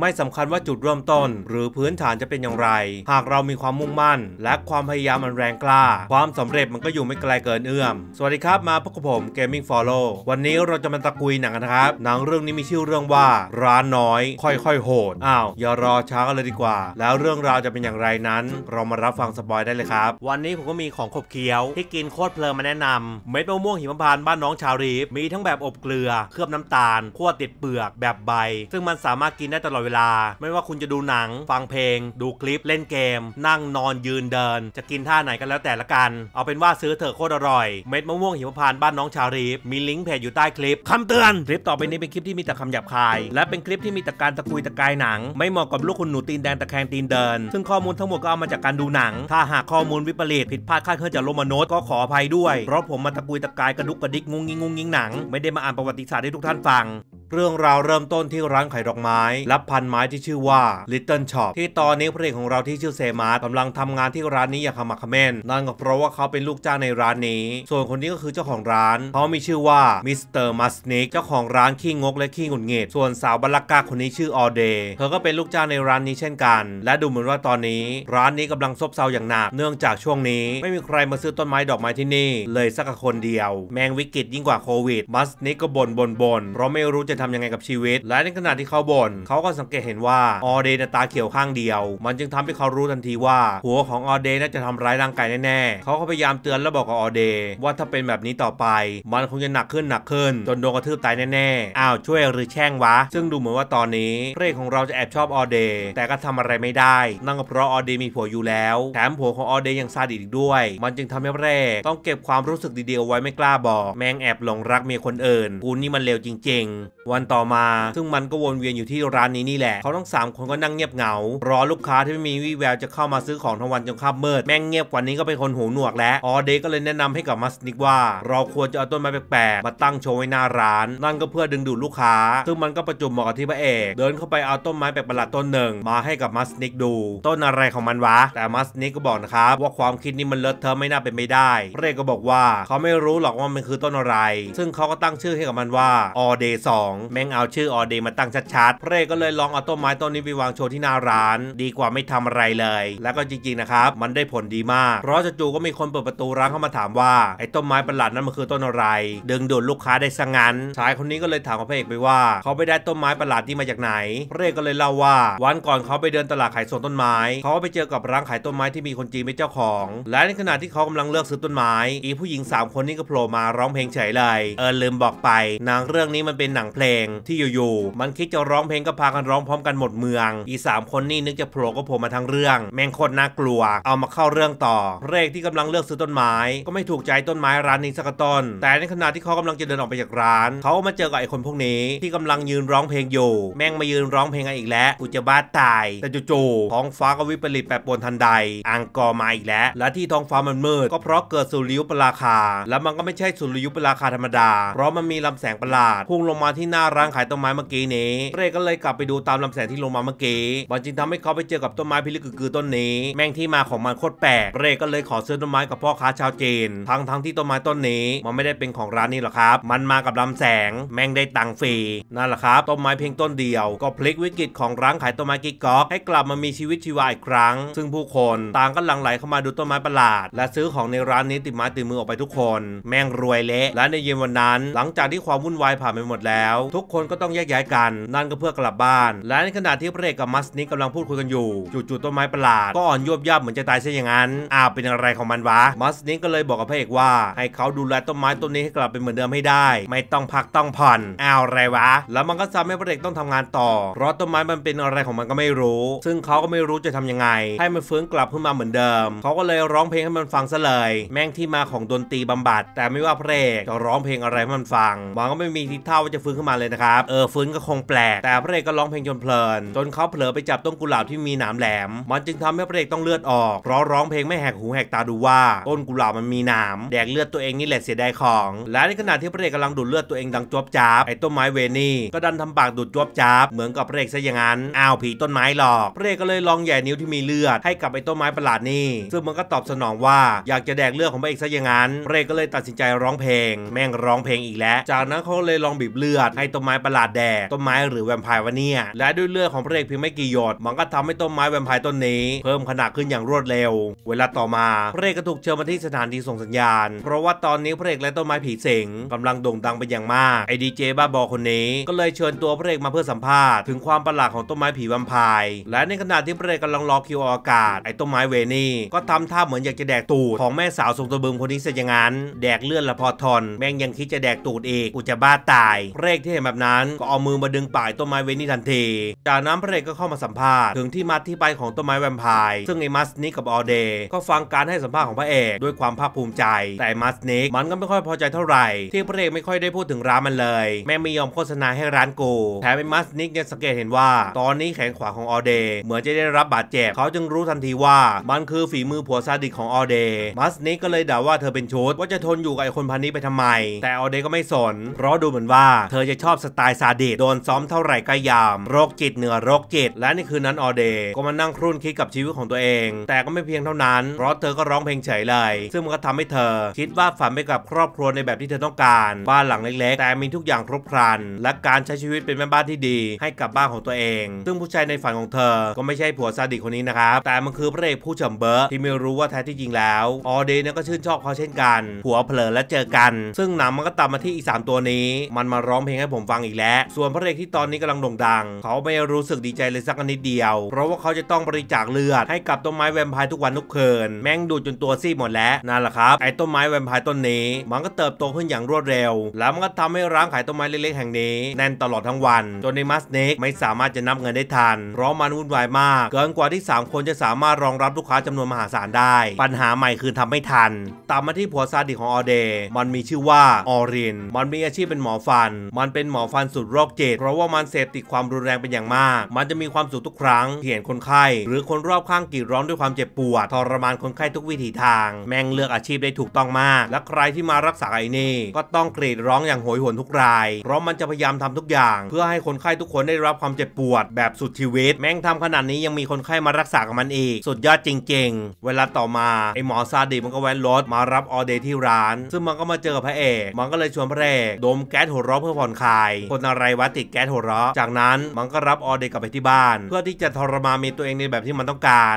ไม่สำคัญว่าจุดเริ่มต้นหรือพื้นฐานจะเป็นอย่างไรหากเรามีความมุ่งมั่นและความพยายามอันแรงกล้าความสำเร็จมันก็อยู่ไม่ไกลเกินเอื้อมสวัสดีครับมาพบกับผม Gaming Follow วันนี้เราจะมาตะกุยหนังนะครับหนังเรื่องนี้มีชื่อเรื่องว่าร้านน้อยค่อยๆโหดอ้าวอย่ารอช้ากันเลยดีกว่าแล้วเรื่องราวจะเป็นอย่างไรนั้นเรามารับฟังสปอยได้เลยครับวันนี้ผมก็มีของขบเคี้ยวที่กินโคตรเพลินมาแนะนำเม็ดมะม่วงหิมพานต์บ้านน้องชาวรีฟมีทั้งแบบอบเกลือเคลือบน้ำตาลคั่วติดเปลือกแบบใบซึ่งมันสามารถกินได้ตลอดเวลาไม่ว่าคุณจะดูหนังฟังเพลงดูคลิปเล่นเกมนั่งนอนยืนเดินจะกินท่าไหนกันแล้วแต่ละกันเอาเป็นว่าซื้อเถอะโคตรอร่อยเม็ดมะม่วงหิมพานต์บ้านน้องชาวรีฟมีลิงก์เพจอยู่ใต้คลิปคำเตือนคลิปต่อไปนี้เป็นคลิปที่มีแต่คำหยาบคายและเป็นคลิปที่มีแต่การตะกุยตะกายหนังไม่เหมาะกับลูกคุณหนูตีนแดงตะแคงตีนเดินซึ่งข้อมูลทั้งหมดก็เอามาจากการดูหนังถ้าหากข้อมูลวิปริตผิดพลาดคลาดเคลื่อนจากโลกมนุษย์ก็ขออภัยด้วยเพราะผมมาตะกุยตะกายกระดุกกระดิกงุ้งงิ้งงุ้งงิ้งหนังไม่ได้มาอ่านประวัติศาสตร์ให้ทุกท่านฟังเรื่องราวเริ่มต้นที่ร้านขายดอกไม้รับพันไม้ที่ชื่อว่า Little Shop ที่ตอนนี้พระเอกของเราที่ชื่อเซมาร์กำลังทำงานที่ร้านนี้อย่างขมักเขม้นนั่นก็เพราะว่าเขาเป็นลูกจ้างในร้านนี้ส่วนคนนี้ก็คือเจ้าของร้านเขามีชื่อว่ามิสเตอร์มัสนิกเจ้าของร้านขี้งกและขี้หงุดหงิดส่วนสาวบัลลักกาคนนี้ชื่อออเดย์เธอก็เป็นลูกจ้างในร้านนี้เช่นกันและดูเหมือนว่าตอนนี้ร้านนี้กำลังซบเซาอย่างหนักเนื่องจากช่วงนี้ไม่มีใครมาซื้อต้นไม้ดอกไม้ที่นี่เลยสักคนเดียวแมงวิกฤตยิ่งกว่าโควิดมัสนิกก็บ่นเพราะไม่รู้จะทำยังไงกับชีวิตและในขณะที่เขาบ่นเขาก็สังเกตเห็นว่าออเดย์ตาเขียวข้างเดียวมันจึงทำให้เขารู้ทันทีว่าหัวของออเดย์น่าจะทำร้ายร่างกายแน่ๆเขาก็พยายามเตือนและบอกกับออเดย์ว่าถ้าเป็นแบบนี้ต่อไปมันคงจะหนักขึ้นจนโดนกระทืบตายแน่ๆอ้าวช่วยหรือแช่งวะซึ่งดูเหมือนว่าตอนนี้พระเอกของเราจะแอบชอบออเดย์แต่ก็ทำอะไรไม่ได้นั่นก็เพราะออเดย์มีผัวอยู่แล้วแถมผัวของออเดย์ยังซาดิสอีกด้วยมันจึงทำให้พระเอกต้องเก็บความรู้สึกดีๆไว้ไม่กล้าบอกแมงแอบหลงรักเมียคนอื่นกูนี่มันเลวจริงๆวันต่อมาซึ่งมันก็วนเวียนอยู่ที่ร้านนี้นี่แหละเขาทั้ง3คนก็นั่งเงียบเหงารอลูกค้าที่ไม่มีวี่แววจะเข้ามาซื้อของทั้งวันจนค่ำมืดแม่งเงียบกว่านี้ก็เป็นคนหูหนวกและออเดย์ก็เลยแนะนำให้กับมัสนิกว่าเราควรจะเอาต้นไม้แปลกๆมาตั้งโชว์ไว้หน้าร้านนั่นก็เพื่อดึงดูดลูกค้าซึ่งมันก็ประจวบเหมาะกับที่พระเอกเดินเข้าไปเอาต้นไม้แปลกประหลาดต้นหนึ่งมาให้กับมัสนิกดูต้นอะไรของมันวะแต่มัสนิกก็บอกนะครับว่าความคิดนี้มันเลอะเทอะไม่น่าเป็นไปได้พระเอกก็บอกว่าเขาไม่รู้หรอกว่ามันคือต้นอะไรซึ่งเขาก็ตั้งชื่อให้กับมันว่าออเดย์2แม่งเอาชื่อออเดย์มาตั้งชัดๆพระเอกก็เลยลองเอาต้นไม้ต้นนี้ไปวางโชว์ที่หน้าร้านดีกว่าไม่ทำอะไรเลยแล้วก็จริงๆนะครับมันได้ผลดีมากเพราะจู่ๆก็มีคนเปิดประตูร้านเข้ามาถามว่าไอ้ต้นไม้ประหลาดนั้นมันคือต้นอะไรดึงดูดลูกค้าได้ซะงั้นชายคนนี้ก็เลยถามกับพระเอกไปว่าเขาไปได้ต้นไม้ประหลาดนี้มาจากไหนพระเอกก็เลยเล่าว่าวันก่อนเขาไปเดินตลาดขายส่งต้นไม้เขาไปเจอกับร้านขายต้นไม้ที่มีคนจีนเป็นเจ้าของและในขณะที่เขากำลังเลือกซื้อต้นไม้อีผู้หญิง3คนนี้ก็โผล่มาร้องเพลงเฉยเลยลืมบอกไปหนังเรื่องนี้มันเป็นหนังเพลงที่อยู่ๆมันคิดจะร้องเพลงก็พากันร้องพร้อมกันหมดเมืองอี3คนนี่นึกจะโผล่ก็โผล่มาทั้งเรื่องแม่งโคตรน่ากลัวเอามาเข้าเรื่องต่อพระเอกที่กำลังเลือกซื้อต้นไม้ก็ไม่ถูกใจต้นไม้ร้านนี้สักต้นแต่ในขณะที่เขากำลังจะเดินออกไปจากร้านเขามาเจอกับไอ้คนพวกนี้ที่กำลังยืนร้องเพลงอยู่แม่งมายืนร้องเพลงกันอีกแล้วกูจะบ้าตายแต่จู่ๆท้องฟ้าก็วิปริตแปรปรวนทันใดอังกอร์มาอีกแล้วและที่ท้องฟ้ามันมืดก็เพราะเกิดสุริยุปราคาแล้วมันก็ไม่ใช่สุริยุปราคาธรรมดาเพราะมันมีลำแสงประหลาดพุ่งลงมาที่หน้าร้านขายต้นไม้เมื่อกี้นี้เร่ก็เลยกลับไปดูตามลำแสงที่ลงมาเมื่อกี้มันจึงทำให้เขาไปเจอกับต้นไม้พิลึกกือต้นนี้แม่งที่มาของมันโคตรแปลกเร่ก็เลยขอซื้อต้นไม้กับพ่อค้าชาวจีนทั้งที่ต้นไม้ต้นนี้มันไม่ได้เป็นของร้านนี้หรอกครับมันมากับลำแสงแม่งได้ตังค์ฟรีนั่นแหละครับต้นไม้เพียงต้นเดียวก็พลิกวิกฤตของร้านขายต้นไม้กิ๊กก๊อกให้กลับมามีชีวิตชีวาอีกครั้งซึ่งผู้คนต่างก็หลั่งไหลเข้ามาดูต้นไม้ประหลาดและซื้อของในร้านนี้ติดไม้ติดมือออกไปทุกคนแม่งรวยเละและในเย็นวันนั้นหลังจากที่ความวุ่นวายผ่านไปหมดแล้วทุกคนก็ต้องแยกย้ายกันนั่นก็เพื่อกลับบ้านและในขณะที่พระเอกกับมัสนิกกำลังพูดคุยกันอยู่จู่ๆต้นไม้ประหลาดก็อ่อนยวบยับเหมือนจะตายซะอย่างนั้นอ้าวเป็นอะไรของมันวะมัสนิกก็เลยบอกกับพระเอกว่าให้เขาดูแลต้นไม้ต้นนี้ให้กลับเป็นเหมือนเดิมให้ได้ไม่ต้องพักต้องผ่อนอ้าวอะไรวะแล้วมันก็ทำให้พระเอกต้องทำงานต่อเพราะต้นไม้มันเป็นอะไรของมันก็ไม่รู้ซึ่งเขาก็ไม่รู้จะทำยังไงให้มันฟื้นกลับขึ้นมาเหมือนเดิมเขาก็เลยร้องเพลงให้มันฟังซะเลยแม่งที่มาของดนตรีบำบัดแต่ไม่ว่าพระเอกจะร้องเพลงอะไรให้มันฟังมันก็ไม่มีทีท่าว่าจะฟื้นขึ้นมาเลยนะครับฟื้นก็คงแปลกแต่พระเอกก็ร้องเพลงจนเพลินจนเขาเผลอไปจับต้นกุหลาบที่มีหนามแหลมมันจึงทำให้พระเอกต้องเลือดออกเพราะร้องเพลงไม่แหกหูแหกตาดูว่าต้นกุหลาบมันมีหนามแดกเลือดตัวเองนี่แหละเสียดายของและในขณะที่พระเอกกำลังดูดเลือดตัวเองดังจวบจ้าบไอ้ต้นไม้เวนี่ก็ดันทำปากดูดจวบจ้าบเหมือนกับพระเอกซะอย่างนั้นอ้าวผีต้นไม้หลอกพระเอกก็เลยลองแย่นิ้วที่มีเลือดให้กับไอ้ต้นไม้ประหลาดนี่ซึ่งมันก็ตอบสนองว่าอยากจะแดกเลือดของพระเอกซะอย่างนั้นพระเอกก็เลยตัดสินใจร้องเพลงแม่งร้องเพลงอีกแล้วจากนั้นเขาเลยลองบีบเลือด ให้ต้นไม้ประหลาดแดกต้นไม้หรือแวมไพร์วะเนี่ยและด้วยเลือดของพระเอกเพียงไม่กี่หยดมันก็ทำให้ต้นไม้แวมไพร์ต้นนี้เพิ่มขนาดขึ้นอย่างรวดเร็วเวลาต่อมาพระเอกก็ถูกเชิญมาที่สถานที่ส่งสัญญาณเพราะว่าตอนนี้พระเอกและต้นไม้ผีสิงกำลังโด่งดังเป็นอย่างมากไอดีเจบ้าบอคนนี้ก็เลยเชิญตัวพระเอกมาเพื่อสัมภาษณ์ถึงความประหลาดของต้นไม้ผีแวมไพร์และในขณะที่พระเอกกำลังรอคิวออกอากาศไอต้นไม้เวนี่ก็ทำท่าเหมือนอยากจะแดกตูดของแม่สาวทรงตัวบึมคนนี้ซะอย่างนั้นแดกเลือดละพอทอนแม่งยังคิดจะแดกตูดอีกกูจะบ้าตายพระเอกที่เห็นแบบนั้นก็เอามือมาดึงป่ายต้นไม้เวนี่ทันทีจากนั้นพระเอกก็เข้ามาสัมภาษณ์ถึงที่มาที่ไปของต้นไม้แวมไพร์ซึ่งไอมัสนิกกับออเดย์ก็ฟังการให้สัมภาษณ์ของพระเอกด้วยความภาคภูมิใจแต่มัสนิกมันก็ไม่ค่อยพอใจเท่าไหร่ที่พระเอกไม่ค่อยได้พูดถึงร้านมันเลยแม่ไม่ยอมโฆษณาให้ร้านกูแถมไอมัสนิกยังสังเกตเห็นว่าตอนนี้แขนขวาของออเดย์เหมือนจะได้รับบาดเจ็บเขาจึงรู้ทันทีว่ามันคือฝีมือผัวซาดิสของออเดย์มัสนิกก็เลยด่าว่าเธอเป็นชุดว่าจะทนอยู่กับไอคนพันนี้ไปทำไมแต่ออเดย์ก็ไม่สนเพราะดูเหมือนว่าเธอจะชอบสไตล์ซาดิสโดนซ้อมเท่าไหร่ก็ยามโรคจิตเหนือโรคจิตและในคืนนั้นออเดย์ก็มานั่งครุ่นคิดกับชีวิตของตัวเองแต่ก็ไม่เพียงเท่านั้นเพราะเธอก็ร้องเพลงเฉยเลยซึ่งมันก็ทำให้เธอคิดว่าฝันไปกับครอบครัวในแบบที่เธอต้องการบ้านหลังเล็กๆแต่มีทุกอย่างครบครันและการใช้ชีวิตเป็นแม่บ้านที่ดีให้กับบ้านของตัวเองซึ่งผู้ชายในฝันของเธอก็ไม่ใช่ผัวซาดิสคนนี้นะครับแต่มันคือพระเอกผู้เฉิมเบอร์ที่ไม่รู้ว่าแท้ที่จริงแล้วออเดย์ก็ชื่นชอบเขาเช่นกันผัวเผลอและเจอกันซึ่งหนังมันก็ตามมาที่อีก3ตัวนี้มันมาร้องเพลงให้ผมฟังอีกแล้วส่วนพระเอกที่ตอนนี้กำลังโด่งดังเขาไม่รู้สึกดีใจเลยสักนิดเดียวเพราะว่าเขาจะต้องบริจาคเลือดให้กับต้นไม้แวมไพร์ทุกวันทุกคืนแม่งดูดจนตัวซีดหมดแล้วนั่นแหละครับไอ้ต้นไม้แวมไพร์ต้นนี้มันก็เติบโตขึ้นอย่างรวดเร็วแล้วมันก็ทำให้ร้านขายต้นไม้เล็กๆแห่งนี้แน่นตลอดทั้งวันจนในมัสเนกไม่สามารถจะนับเงินได้ทันเพราะมันวุ่นวายมากเกินกว่าที่3คนจะสามารถรองรับลูกค้าจำนวนมหาศาลได้ปัญหาใหม่คือทำไม่ทันตามมาที่ผัวซาดิสของออเดย์มันมีชื่อว่าออรินมันมีอาชีพเป็นหมอฟันมันเป็นหมอฟันสุดโรคจิตเพราะว่ามันเสพติดความรุนแรงเป็นอย่างมากมันจะมีความสุขทุกครั้งเห็นคนไข้หรือคนรอบข้างกรีดร้องด้วยความเจ็บปวดทรมานคนไข้ทุกวิถีทางแม่งเลือกอาชีพได้ถูกต้องมากและใครที่มารักษาไอ้นี่ก็ต้องกรีดร้องอย่างโหยหวนทุกรายเพราะมันจะพยายามทำทุกอย่างเพื่อให้คนไข้ทุกคนได้รับความเจ็บปวดแบบสุดชีวิตแม่งทำขนาดนี้ยังมีคนไข้มารักษากับมันอีกสุดยอดจริงๆเวลาต่อมาไอ้หมอซาดิสมันก็แว้นรถมารับออเดย์ที่ร้านซึ่งมันก็มาเจอกับพระเอกมันก็เลยชวนพระเอกดมแก๊สหัวเราะเพื่อผ่อนคลายคนอะไรวะติดแก๊สหัวเราะจากนั้นมันก็รับออเดย์กลับไปที่บ้านเพื่อที่จะทรมานตัวเองในแบบที่มันต้องการ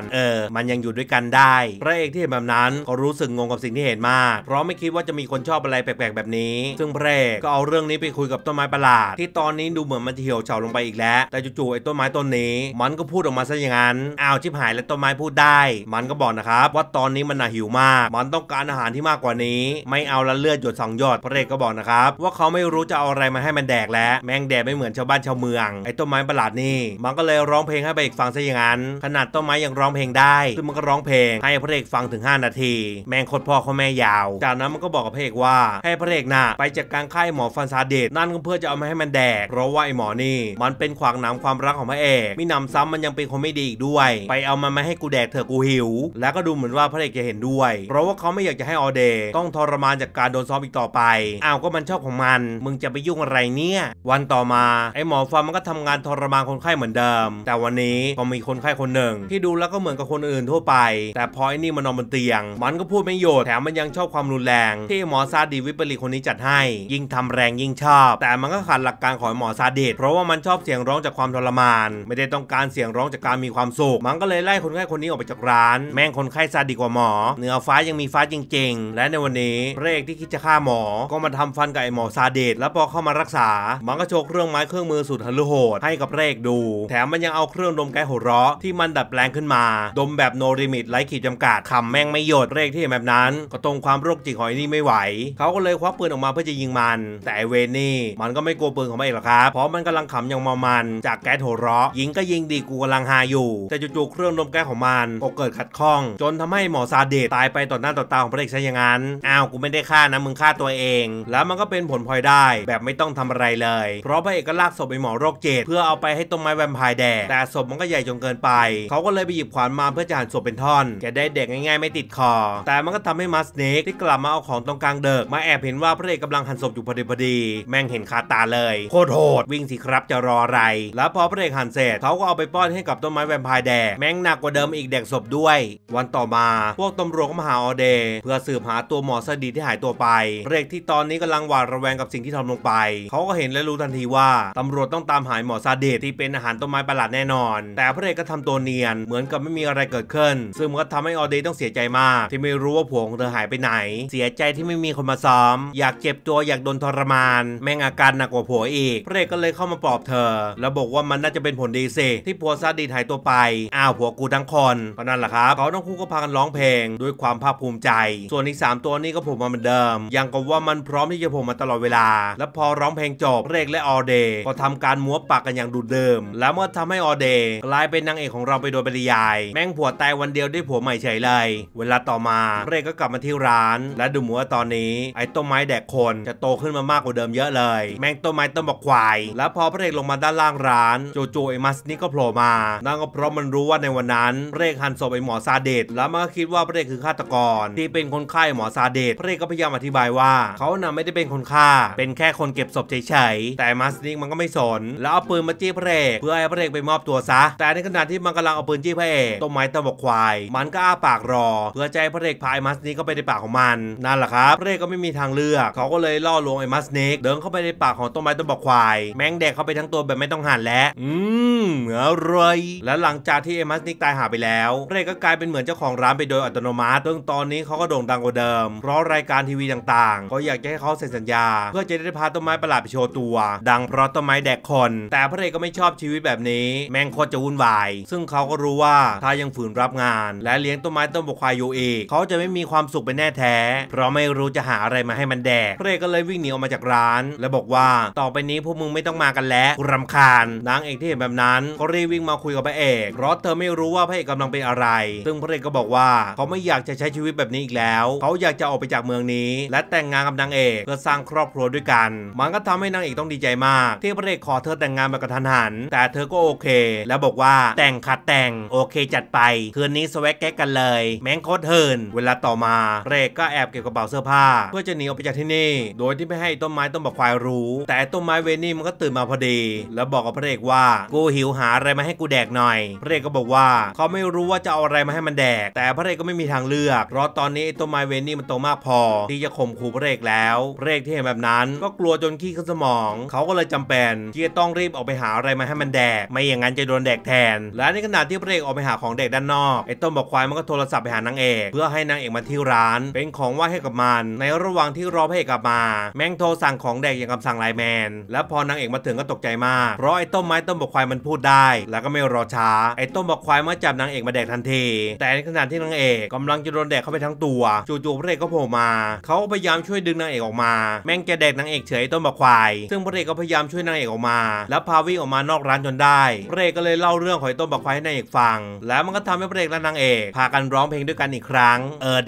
มันยังอยู่ด้วยกันได้พระเอกที่เห็นแบบนั้นก็รู้สึกงงกับสิ่งที่เห็นมากเพราะไม่คิดว่าจะมีคนชอบอะไรแปลกๆแบบนี้ซึ่งพระเอกก็เอาเรื่องนี้ไปคุยกับต้นไม้ประหลาดที่ตอนนี้ดูเหมือนมันจะเหี่ยวเฉาลงไปอีกแล้วแต่จู่ๆไอ้ต้นไม้ต้นนี้มันก็พูดออกมาซะอย่างนั้นอ้าวชิบหายแล้วต้นไม้พูดได้มันก็บอกนะครับว่าตอนนี้มันหิวมากมันต้องการอาหารที่มากกว่านี้ไม่เอาละเลือดหยด2หยดพระเอกก็บอกนะครับว่าเขาไม่รู้จะเอาอะไรมาให้มันแดกและแมงแดกไม่เหมือนชาวบ้านชาวเมืองไอ้ต้นไม้ประหลาดนี่มันก็เลยร้องเพลงให้พระเอกฟังซะอย่างนั้นขนาดต้นไม้ยังร้องเพลงได้ซึ่งมันก็ร้องเพลงให้พระเอกฟังถึง5นาทีแมงโคตรพ่อเขาแม่ยาวจากนั้นมันก็บอกกับพระเอกว่าให้พระเอกน่ะไปจัดการค่ายหมอฟันซาดิสนั่นก็เพื่อจะเอามาให้มันแดกเพราะว่าไอ้หมอนี่มันเป็นขวางหนามความรักของพระเอกมีหนำซ้ำมันยังเป็นคนไม่ดีอีกด้วยไปเอามันมาให้กูแดกเถอะกูหิวแล้วก็ดูเหมือนว่าพระเอกจะเห็นด้วยเพราะว่าเขาไม่อยากจะให้ออเดย์ต้องทรมานจากการโดนซ้อมอีกต่อไปอ้าวก็มันชอบของมันมึงจะไปยุ่งอะไรเนี่ยวันต่อมาไอ้หมอฟันมันก็ทำงานทรมานคนไข้เหมือนเดิมแต่วันนี้ก็มีคนไข้คนหนึ่งที่ดูแล้วก็เหมือนกับคนอื่นทั่วไปแต่พอไอ้นี่มันนอนบนเตียงมันก็พูดไม่หยุดแถมมันยังชอบความรุนแรงที่หมอซาดิสวิปริตคนนี้จัดให้ยิ่งทำแรงยิ่งชอบแต่มันก็ขัดหลักการของหมอซาดิสเพราะว่ามันชอบเสียงร้องจากความทรมานไม่ได้ต้องการเสียงร้องจากการมีความสุขมันก็เลยไล่คนไข้คนนี้ออกไปจากร้านแม่งคนไข้ซาดิสกว่าหมอเนื้อฟ้ายังมีฟ้าจริงๆและในวันนี้พระเอกที่คิดจะฆ่าหมอก็มาทำฟันกับไอ้หมอซาดิสแล้วพอเข้ามารักษามันก็โชว์เครื่องไม้เครื่องมือสุดหฤโหดให้กับพระเอกดูแถมมันยังเอาเครื่องดมแก๊สหัวเราะที่มันดัดแปลงขึ้นมาดมแบบโนลิมิตไร้ขีดจำกัดคำแม่งไม่หยดพระเอกที่เห็นแบบนั้นก็ตรงความโรคจิตของไอ้นี่ไม่ไหวเขาก็เลยควักปืนออกมาเพื่อจะยิงมันแต่ไอ้เวนี่มันก็ไม่กลัวปืนของมันเองหรอกครับเพราะมันกำลังขำอย่างเมามันจากแก๊สหัวเราะยิงก็ยิงดีกูกำลังหาอยู่แต่จู่ๆเครื่องดมแก๊สของมันก็เกิดขัดข้องจนทำให้หมอซาดิสตายไปต่อหน้าต่อตาของพระเอกซะอย่างนั้นอ้าวกูไม่ได้ฆ่านะมึงฆ่าตัวเองแล้วมันก็เป็นผลพลอยได้แบบไม่ต้องทำอะไรเลยเพราะพระเอกก็ลากศพไปหมอโรคจิตเพื่อเอาไปให้ต้นไม้แวมไพร์แดกแต่ศพมันก็ใหญ่จนเกินไปเขาก็เลยไปหยิบขวานมาเพื่อจะหั่นศพเป็นท่อนจะได้เด็กง่ายๆไม่ติดคอแต่มันก็ทำให้มัสเนกที่กลับมาเอาของตรงกลางเดิกมาแอบเห็นว่าพระเอกกำลังหั่นศพอยู่พอดีแม่งเห็นคาตาเลยโคตรโหดวิ่งสิครับจะรออะไรแล้วพอพระเอกหั่นเสร็จเขาก็เอาไปป้อนให้กับต้นไม้แวมไพร์แดกแม่งหนักกว่าเดิมอีกแดกศพด้วยวันต่อมาพวกตำรวจก็มาหาออเดย์เพื่อสืบหาตัวหมอซาดิสที่หายตัวไปพระเอกที่ตอนนี้กำลังหวาดระแวงกับสิ่งที่ทำลงไป เขาก็เห็นและรู้ทันทีว่าตำรวจต้องตามหาหมอซาเดตที่เป็นอาหารต้นไม้ประหลาดแน่นอนแต่พระเอกก็ทำตัวเนียนเหมือนกับไม่มีอะไรเกิดขึ้นซึ่งมันก็ทำให้ออเดย์ต้องเสียใจมากที่ไม่รู้ว่าผัวของเธอหายไปไหนเสียใจที่ไม่มีคนมาซ้อมอยากเจ็บตัวอยากโดนทรมานแม่งอาการหนักกว่าผัวอีกพระเอกก็เลยเข้ามาปลอบเธอแล้วบอกว่ามันน่าจะเป็นผลดีสิที่ผัวซาเดตหายตัวไปอ้าวผัวกูทั้งคนเพราะนั่นแหละครับเขาทั้งคู่ก็พากันร้องเพลงด้วยความภาคภูมิใจส่วนอีก3ตัวนี้ก็ผมมาเหมือนเดิมยังกับว่ามันพร้อมที่จะผมมาตลอดเวลาและพอร้องเพลงจบพระเอกและออเดย์ก็ทำการม้วนปากกันอย่างดุเดิมแล้วเมื่อทำให้ออเดย์กลายเป็นนางเอกของเราไปโดยปริยายแม่งผัวตายวันเดียวได้ผัวใหม่เฉยเลยเวลาต่อมาพระเอกก็กลับมาที่ร้านและดูเหมือนว่าตอนนี้ไอ้ต้นไม้แดกคนจะโตขึ้นมามากกว่าเดิมเยอะเลยแม่งต้นไม้ต้นบอกควายแล้วพอพระเอกลงมาด้านล่างร้านโจโจไอ้มัสนี่ก็โผล่มานั่นก็เพราะมันรู้ว่าในวันนั้นพระเอกหันศพไอ้หมอซาเดตแล้วมันก็คิดว่าพระเอกคือฆาตกรที่เป็นคนฆ่าหมอซาเดตพระเอกก็พยายามอธิบายว่าเขาน่ะไม่ได้เป็นคนฆ่าเป็นแค่คนเก็บศพเฉยๆแต่มัสนิกมันก็ไม่สนแล้วเอาปืนมาจี้พระเอกเพื่อให้พระเอกไปมอบตัวซะแต่ในขณะที่มันกำลังเอาปืนจี้พระเอกต้นไม้ตะบกควายมันก็อ้าปากรอเพื่อใจพระเอกพายมัสนิกเข้าไปในปากของมันนั่นแหละครับพระเอกก็ไม่มีทางเลือกเขาก็เลยล่อลวงไอ้มัสนิกเดินเข้าไปในปากของต้นไม้ตะบกควายแมงแดกเข้าไปทั้งตัวแบบไม่ต้องหั่นและอร่อยและหลังจากที่ไอ้มัสนิกตายหาไปแล้วพระเอกก็กลายเป็นเหมือนเจ้าของร้านไปโดยอัตโนมัติซึ่งตอนนี้เขาก็โด่งดังกว่าเดิมเพราะรายการทีวีต่างๆก็อยากจะให้เขาเซ็นสัญญาเพื่อจะได้พาต้นไม้ประหลาดไปโชว์ตัวดังเพราะต้นไม้แดกคนแต่พระเอกก็ไม่ชอบชีวิตแบบนี้แม่งโคตรจะวุ่นวายซึ่งเขาก็รู้ว่าถ้ายังฝืนรับงานและเลี้ยงต้นไม้ต้นบกควายอยู่อีกเขาจะไม่มีความสุขเป็นแน่แท้เพราะไม่รู้จะหาอะไรมาให้มันแดกพระเอกก็เลยวิ่งหนีออกมาจากร้านและบอกว่าต่อไปนี้พวกมึงไม่ต้องมากันแล้วกูรำคาญนางเอกที่เห็นแบบนั้นก็รีบวิ่งมาคุยกับพระเอกเพราะเธอไม่รู้ว่าพระเอกกำลังเป็นอะไรซึ่งพระเอกก็บอกว่าเขาไม่อยากจะใช้ชีวิตแบบนี้อีกแล้วเขาอยากจะออกไปจากเมืองนี้และแต่งงานกับนางเอกเพื่อสร้างครอบครัวด้วยกันมันก็ทำให้นางเอกต้องดีใจมากที่พระเอกขอเธอแต่งงานแบบกระทันหันแต่เธอก็โอเคแล้วบอกว่าแต่งขัดแต่งโอเคจัดไปคืนนี้สวัสดิ์แก๊กกันเลยแม่งโคตรเฮิร์นเวลาต่อมาพระเอกก็แอบเก็บกระเป๋าเสื้อผ้าเพื่อจะหนีออกไปจากที่นี่โดยที่ไม่ให้ต้นไม้ต้นบกควายรู้แต่ต้นไม้เวนี่มันก็ตื่นมาพอดีแล้วบอกกับพระเอกว่ากูหิวหาอะไรมาให้กูแดกหน่อยพระเอกก็บอกว่าเขาไม่รู้ว่าจะเอาอะไรมาให้มันแดกแต่พระเอกก็ไม่มีทางเลือกเพราะตอนนี้ต้นไม้เวนี่มันโตมากพอที่จะข่มขู่พระเอกแล้วพระเอกที่เห็นแบบนั้นก็กลัวจนขี้ขึ้นสมองเขาก็เลยจำเป็นที่จะต้องรีบออกไปหาอะไรมาให้มันแดกไม่อย่างนั้นจะโดนแดกแทนและในขณะที่พระเอกออกไปหาของแดกด้านนอกไอ้ต้นบกควายมันก็โทรศัพท์ไปหานางเอกเพื่อให้นางเอกมาที่ร้านเป็นของว่าให้กับมันในระหว่างที่รอพระเอกกลับมาแม่งโทรสั่งของแดกอย่างคำสั่งไลน์แมนและพอนางเอกมาถึงก็ตกใจมากเพราะไอ้ต้นไม้ต้นบกควายมันพูดได้แล้วก็ไม่รอช้าไอ้ต้นบกควายมาจับนางเอกมาแดกทันทีแต่ในขณะที่นางเอกกำลังจะโดนแดกเข้าไปทั้งตัวจู่ๆพระเอกก็โผล่มาเขาพยายามช่วยดึงนางเอกออกมาแม่งจะแดกนางเอกเฉยต้นบกควายซึ่งพระเอกก็พยายามช่วยนางเอกออกมาแล้วพาวิ่งออกมานอกร้านจนได้พระเอกก็เลยเล่าเรื่องของต้นบกควายให้นางเอกฟังแล้วมันก็ทำให้พระเอกและนางเอกพากันร้องเพลงด้วยกันอีกครั้ง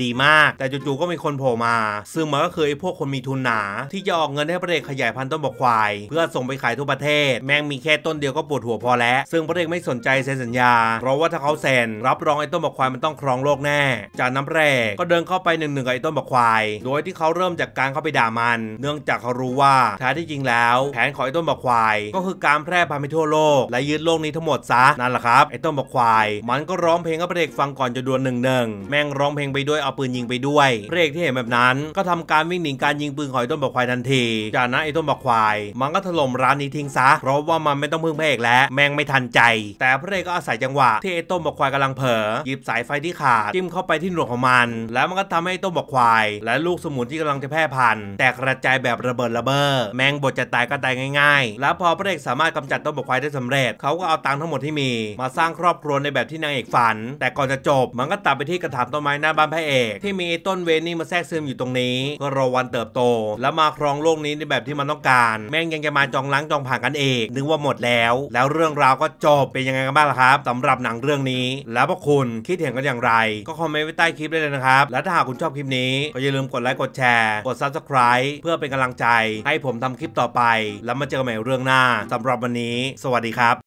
ดีมากแต่จู่ๆก็มีคนโผล่มาซึ่งมันก็คือไอ้พวกคนมีทุนหนาที่จะออกเงินให้พระเอกขยายพันธุ์ต้นบกควายเพื่อส่งไปขายทั่วประเทศแม่งมีแค่ต้นเดียวก็ปวดหัวพอแล้วซึ่งพระเอกไม่สนใจเซ็นสัญญาเพราะว่าถ้าเขาเซ็นรับรองไอ้ต้นบกควายมันต้องครองโลกแน่จากน้ำแรกก็เดินเข้าไปหนึ่งๆกับไอ้ต้นบกควายโดยที่เขาเริ่มจากการเข้าไปด่ามันเนื่องจากเขารู้ว่าแท้ที่จริงแล้วแผนของไอ้ต้นบกควายก็คือการแพร่พันธุ์ไปทั่วโลกและยึดโลกนี้ทั้งหมดซะนั่นแหละครับไอ้ต้นบกควายมันก็ร้องเพลงให้พระเอกฟังก่อนจะดวล1-1แม่งร้องเพลงไปด้วยเอาปืนยิงไปด้วยพระเอกที่เห็นแบบนั้นก็ทำการวิ่งหนีการยิงปืนของไอ้ต้นบกควายทันทีจากนั้นไอ้ต้นบกควายมันก็ถล่มร้านนี้ทิ้งซะเพราะว่ามันไม่ต้องพึ่งพระเอกแล้วแม่งไม่ทันใจแต่พระเอกก็อาศัยจังหวะที่ไอ้ต้นบกควายกำลังเผลอหยิบสายไฟที่ขาดจิ้มเข้าไปที่หนวดของมันแล้วมันก็ทำให้ต้นบกควายและลูกสมุนที่กำลังจะแพร่พันธุ์แตกกระจายแบบระเบิดระเบ้อแมงบดจะตายก็ตายง่ายๆแล้วพอพระเอกสามารถกำจัดต้นบกควายได้สำเร็จเขาก็เอาตังค์ทั้งหมดที่มีมาสร้างครอบครัวในแบบที่นางเอกฝันแต่ก่อนจะจบมันก็ตัดไปที่กระถางต้นไม้หน้าบ้านพระเอกที่มีไอ้ต้นเวนี่มาแทรกซึมอยู่ตรงนี้เพื่อรอวันเติบโตและมาครองโลกนี้ในแบบที่มันต้องการแม่งยังจะมาจองล้างจองผ่านกันเองนึกว่าหมดแล้วแล้วเรื่องราวก็จบเป็นยังไงกันบ้างล่ะครับสำหรับหนังเรื่องนี้แล้วพวกคุณคิดเห็นกันอย่างไรก็คอมเมนต์ไว้ใต้คลิปได้เลยนะครับและถ้าหากคุณชอบคลิปนี้ก็อย่าลืมกดไลค์กดแชร์กด Subscribe เพื่อเป็นกำลังใจให้ผมทำคลิปต่อไปแล้วมาเจอกันใหม่เรื่องหน้าสำหรับวันนี้สวัสดีครับ